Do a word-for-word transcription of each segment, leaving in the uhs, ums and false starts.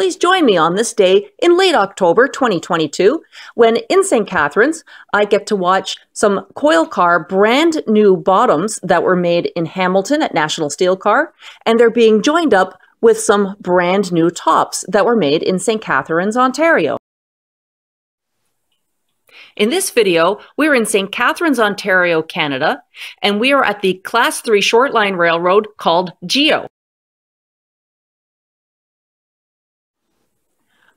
please join me on this day in late October twenty twenty-two, when in Saint Catharines, I get to watch some Coil Car brand new bottoms that were made in Hamilton at National Steel Car, and they're being joined up with some brand new tops that were made in Saint Catharines, Ontario. In this video, we're in Saint Catharines, Ontario, Canada, and we are at the Class three short line railroad called G I O.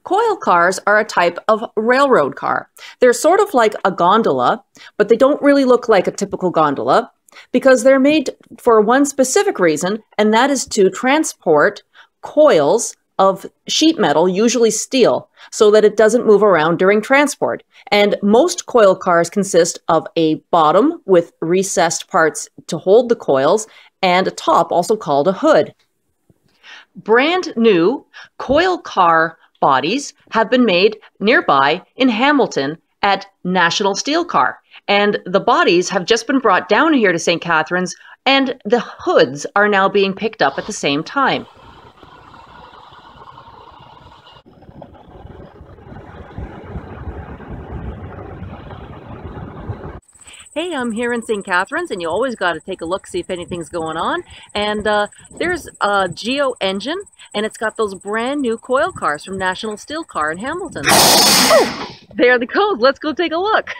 Coil cars are a type of railroad car. They're sort of like a gondola, but they don't really look like a typical gondola because they're made for one specific reason, and that is to transport coils of sheet metal, usually steel, so that it doesn't move around during transport. And most coil cars consist of a bottom with recessed parts to hold the coils and a top, also called a hood. Brand new coil car bodies have been made nearby in Hamilton at National Steel Car, and the bodies have just been brought down here to Saint Catharines, and the hoods are now being picked up at the same time. Hey, I'm here in Saint Catharines, and you always got to take a look, see if anything's going on. And uh, there's a G I O engine, and it's got those brand new coil cars from National Steel Car in Hamilton. Oh, there they go. Let's go take a look.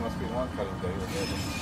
Must be one cutting day or whatever.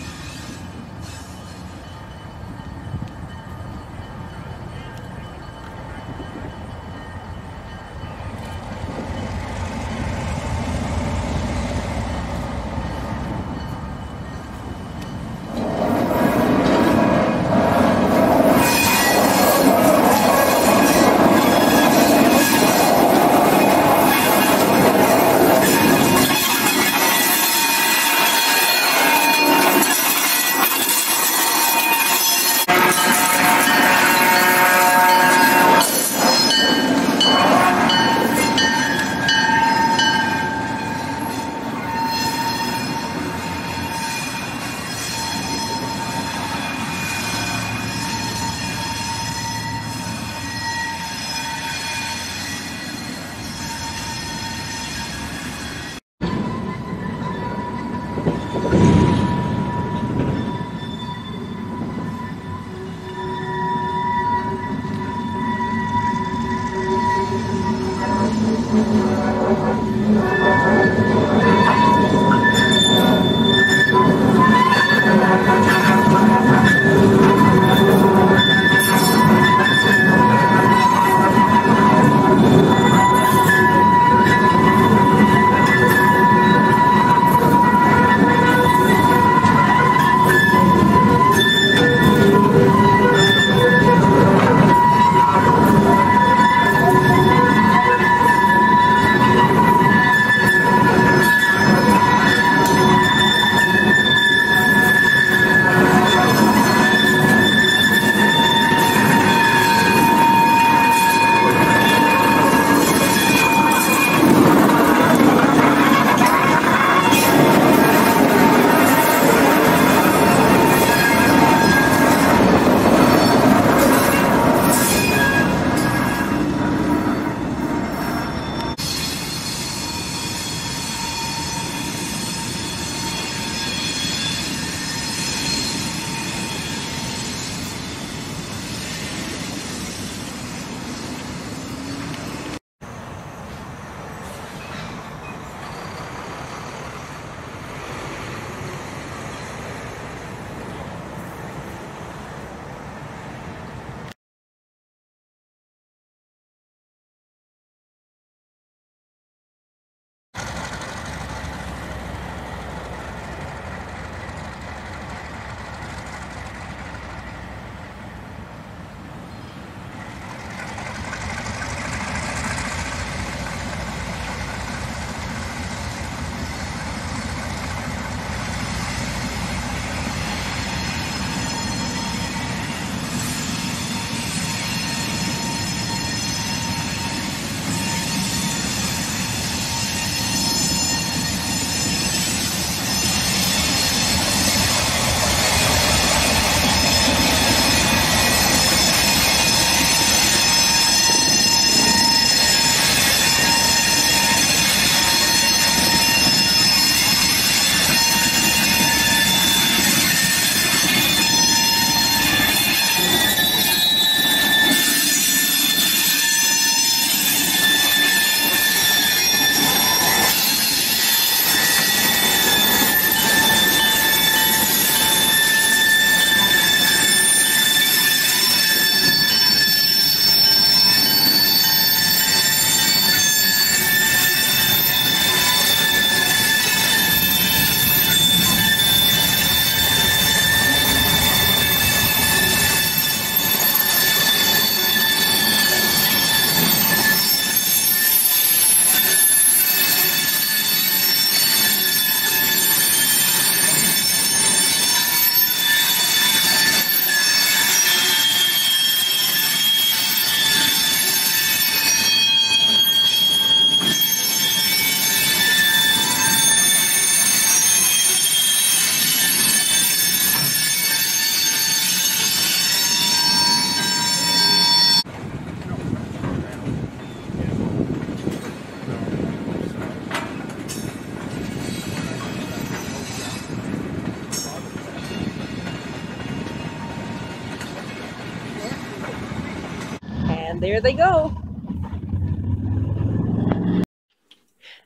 And there they go.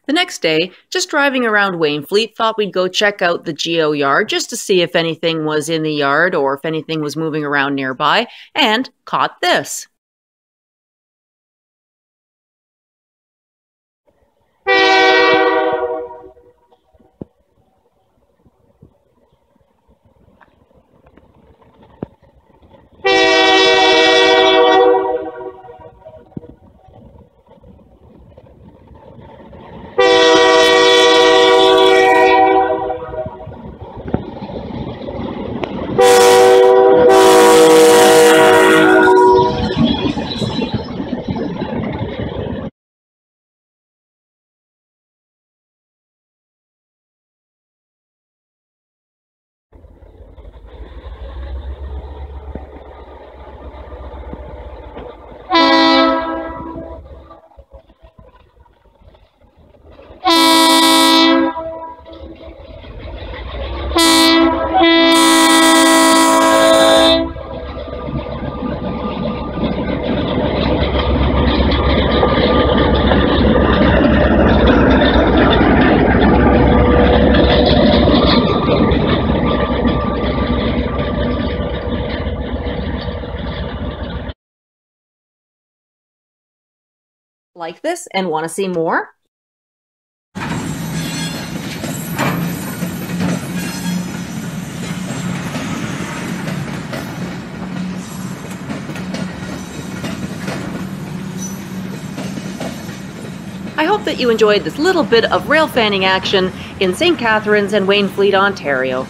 The next day, just driving around Wainfleet, thought we'd go check out the G I O yard just to see if anything was in the yard or if anything was moving around nearby, and caught this. Like this and want to see more? I hope that you enjoyed this little bit of rail fanning action in Saint Catharines and Wainfleet, Ontario.